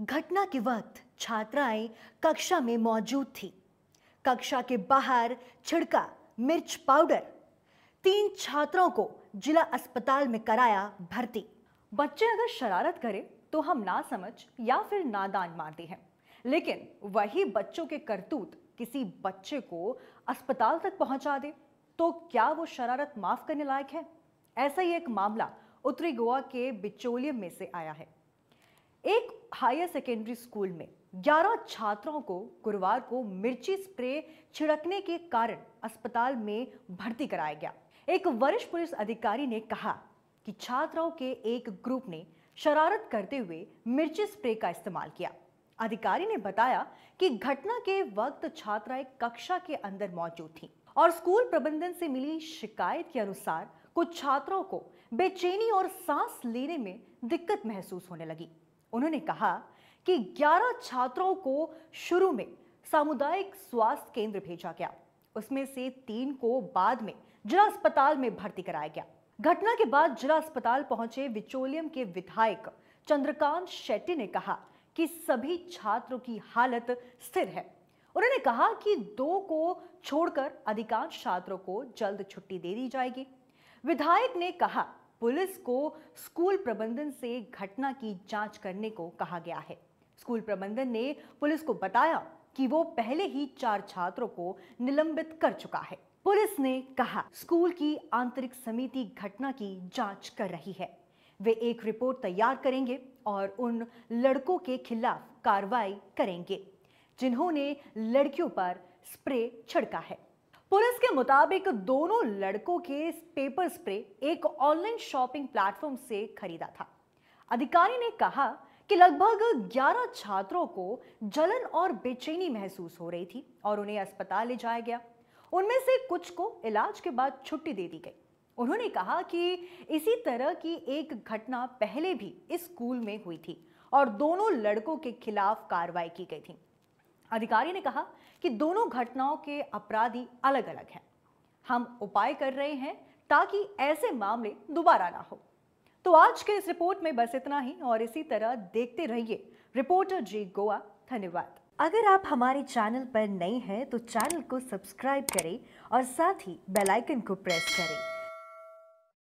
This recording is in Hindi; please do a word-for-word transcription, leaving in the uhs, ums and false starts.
घटना के वक्त छात्राएं कक्षा में मौजूद थी। कक्षा के बाहर छिड़का मिर्च पाउडर। तीन छात्रों को जिला अस्पताल में कराया भर्ती। बच्चे अगर शरारत करें तो हम ना समझ या फिर नादान मानते हैं, लेकिन वही बच्चों के करतूत किसी बच्चे को अस्पताल तक पहुंचा दे तो क्या वो शरारत माफ करने लायक है? ऐसा ही एक मामला उत्तरी गोवा के बिचौलियम में से आया है। एक हायर सेकेंडरी स्कूल में ग्यारह छात्रों को गुरुवार को मिर्ची स्प्रे छिड़कने के कारण अस्पताल में भर्ती कराया गया। एक वरिष्ठ पुलिस अधिकारी ने कहा कि छात्रों के एक ग्रुप ने शरारत करते हुए मिर्ची स्प्रे का इस्तेमाल किया। अधिकारी ने बताया कि घटना के वक्त छात्राएं कक्षा के अंदर मौजूद थीं और स्कूल प्रबंधन से मिली शिकायत के अनुसार कुछ छात्रों को बेचैनी और सांस लेने में दिक्कत महसूस होने लगी। उन्होंने कहा कि ग्यारह छात्रों को शुरू में सामुदायिक स्वास्थ्य केंद्र भेजा गया, उसमें से तीन को बाद में जिला अस्पताल में भर्ती कराया गया। घटना के बाद जिला अस्पताल पहुंचे बिचौलियम के विधायक चंद्रकांत शेट्टी ने कहा कि सभी छात्रों की हालत स्थिर है। उन्होंने कहा कि दो को छोड़कर अधिकांश छात्रों को जल्द छुट्टी दे दी जाएगी। विधायक ने कहा पुलिस को स्कूल प्रबंधन से घटना की जांच करने को कहा गया है। स्कूल प्रबंधन ने पुलिस को बताया कि वो पहले ही चार छात्रों को निलंबित कर चुका है। पुलिस ने कहा स्कूल की आंतरिक समिति घटना की जांच कर रही है। वे एक रिपोर्ट तैयार करेंगे और उन लड़कों के खिलाफ कार्रवाई करेंगे जिन्होंने लड़कियों पर स्प्रे छिड़का है। पुलिस के मुताबिक दोनों लड़कों के पेपर स्प्रे एक ऑनलाइन शॉपिंग प्लेटफॉर्म से खरीदा था। अधिकारी ने कहा कि लगभग ग्यारह छात्रों को जलन और बेचैनी महसूस हो रही थी और उन्हें अस्पताल ले जाया गया। उनमें से कुछ को इलाज के बाद छुट्टी दे दी गई। उन्होंने कहा कि इसी तरह की एक घटना पहले भी इस स्कूल में हुई थी और दोनों लड़कों के खिलाफ कार्रवाई की गई थी। अधिकारी ने कहा कि दोनों घटनाओं के अपराधी अलग अलग हैं। हम उपाय कर रहे हैं ताकि ऐसे मामले दोबारा ना हो। तो आज के इस रिपोर्ट में बस इतना ही और इसी तरह देखते रहिए रिपोर्टर जी गोवा। धन्यवाद। अगर आप हमारे चैनल पर नए हैं तो चैनल को सब्सक्राइब करें और साथ ही बेल आइकन को प्रेस करें।